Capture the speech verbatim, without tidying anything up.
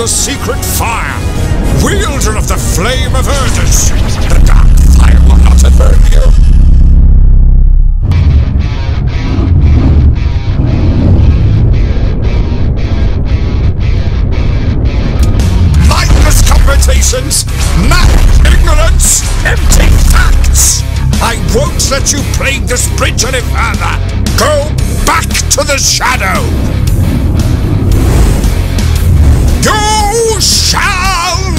the secret fire, wielder of the flame of Urdus. The dark fire will not burn you. Mad ignorance, empty facts. I won't let you plague this bridge any further. Go back to the shadow. You shall